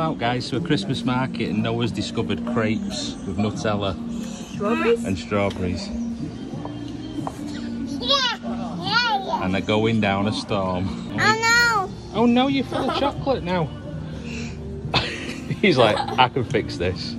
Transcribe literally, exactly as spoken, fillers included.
out, guys, to a Christmas market and Noah's discovered crepes with Nutella. Strawberries? And strawberries. And they're going down a storm. Oh no! Oh no, you're full of chocolate now. He's like, I can fix this.